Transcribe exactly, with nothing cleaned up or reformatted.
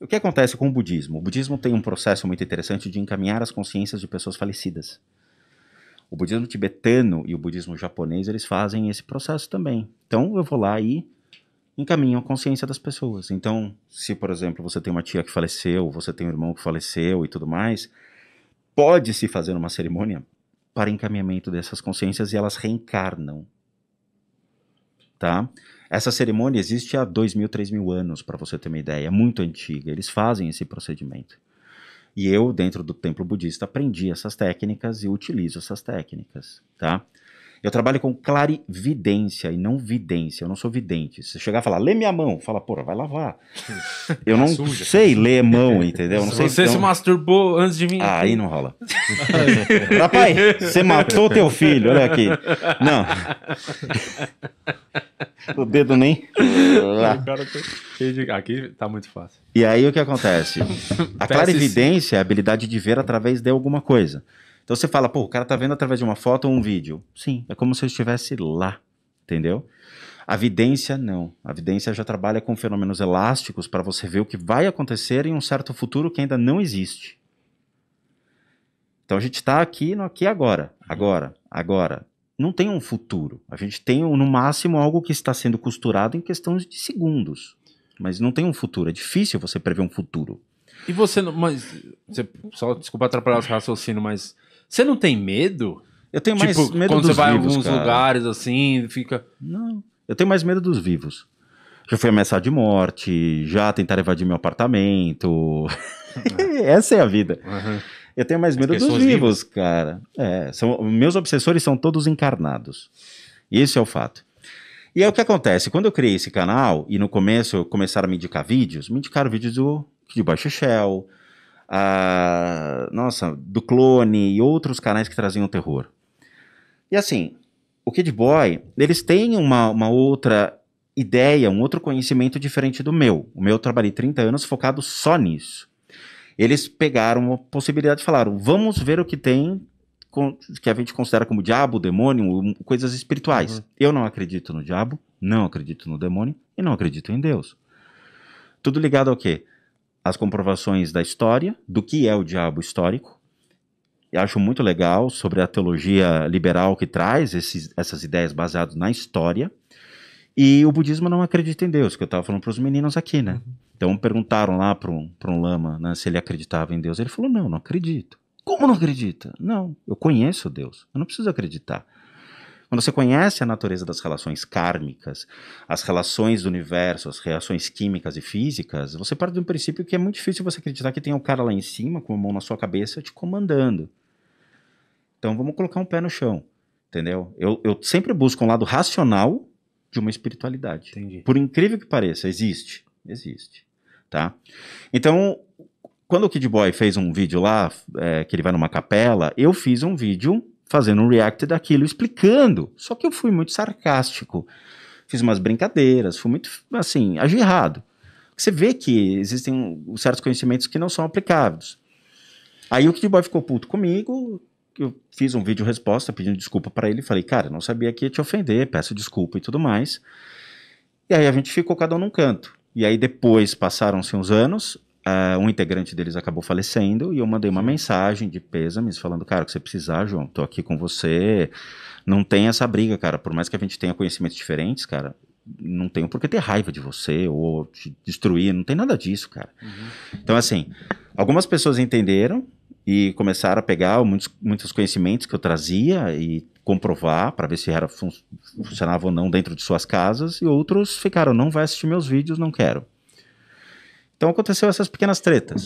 O que acontece com o budismo? O budismo tem um processo muito interessante de encaminhar as consciências de pessoas falecidas. O budismo tibetano e o budismo japonês, eles fazem esse processo também. Então, eu vou lá e encaminho a consciência das pessoas. Então, se, por exemplo, você tem uma tia que faleceu, você tem um irmão que faleceu e tudo mais, pode-se fazer uma cerimônia para encaminhamento dessas consciências e elas reencarnam. Tá? Essa cerimônia existe há dois mil, três mil anos, para você ter uma ideia, é muito antiga, eles fazem esse procedimento. E eu, dentro do templo budista, aprendi essas técnicas e utilizo essas técnicas, tá? Eu trabalho com clarividência e não vidência, eu não sou vidente. Se chegar e falar, lê minha mão, fala, porra, vai lavar. Eu não suja. sei ler mão, entendeu? Não sei, você então... se masturbou antes de mim. Ah, aí não rola. Rapaz, você matou teu filho, olha aqui. Não. O dedo nem... Aqui tá muito fácil. E aí o que acontece? A clarividência é a habilidade de ver através de alguma coisa. Então você fala, pô, o cara tá vendo através de uma foto ou um vídeo. Sim, é como se eu estivesse lá, entendeu? A vidência não. A vidência já trabalha com fenômenos elásticos para você ver o que vai acontecer em um certo futuro que ainda não existe. Então a gente tá aqui, no aqui agora, agora, agora. Não tem um futuro. A gente tem no máximo algo que está sendo costurado em questão de segundos. Mas não tem um futuro. É difícil você prever um futuro. E você não... Mas, você, só desculpa atrapalhar o raciocínio, mas... Você não tem medo? Eu tenho mais tipo, medo dos vivos, quando você vai a alguns cara. lugares assim, fica... Não, eu tenho mais medo dos vivos. Já fui ameaçado de morte, já tentaram invadir meu apartamento. Essa é a vida. Uhum. Eu tenho mais medo dos vivos, vivas. cara. É, são, meus obsessores são todos encarnados. Esse é o fato. E é o que acontece. Quando eu criei esse canal, e no começo começaram a me indicar vídeos, me indicaram vídeos do, de Baixo Shell... Ah, nossa, do Clone e outros canais que traziam terror. E assim, o Kid Boy, eles têm uma, uma outra ideia, um outro conhecimento diferente do meu. O meu eu trabalhei trinta anos focado só nisso. Eles pegaram uma possibilidade e falaram, vamos ver o que tem, que a gente considera como diabo, demônio, coisas espirituais. Uhum. Eu não acredito no diabo, não acredito no demônio e não acredito em Deus. Tudo ligado ao quê? As comprovações da história, do que é o diabo histórico. Eu acho muito legal sobre a teologia liberal que traz esses, essas ideias baseadas na história. E o budismo não acredita em Deus, que eu estava falando para os meninos aqui, né? Uhum. Então perguntaram lá para um, para um lama, né, se ele acreditava em Deus. Ele falou, não, não acredito. Como não acredita? Não, eu conheço Deus, eu não preciso acreditar. Quando você conhece a natureza das relações kármicas, as relações do universo, as reações químicas e físicas, você parte de um princípio que é muito difícil você acreditar que tem um cara lá em cima com a mão na sua cabeça te comandando. Então vamos colocar um pé no chão, entendeu? Eu, eu sempre busco um lado racional de uma espiritualidade. Entendi. Por incrível que pareça, existe. Existe, tá? Então, quando o Kid Boy fez um vídeo lá, é, que ele vai numa capela, eu fiz um vídeo... fazendo um react daquilo, explicando. Só que eu fui muito sarcástico. Fiz umas brincadeiras, fui muito, assim, agirrado. Você vê que existem certos conhecimentos que não são aplicáveis. Aí o Kid Boy ficou puto comigo, eu fiz um vídeo resposta pedindo desculpa para ele, falei, cara, não sabia que ia te ofender, peço desculpa e tudo mais. E aí a gente ficou cada um num canto. E aí depois passaram-se uns anos... Uh, um integrante deles acabou falecendo e eu mandei uma mensagem de pêsames falando, cara, o que você precisar, João, tô aqui com você, não tem essa briga, cara, por mais que a gente tenha conhecimentos diferentes, cara, não tenho por que ter raiva de você ou te destruir, não tem nada disso, cara. Uhum. Então, assim, algumas pessoas entenderam e começaram a pegar muitos, muitos conhecimentos que eu trazia e comprovar para ver se era fun funcionava ou não dentro de suas casas, e outros ficaram, não vai assistir meus vídeos, não quero. Então aconteceu essas pequenas tretas.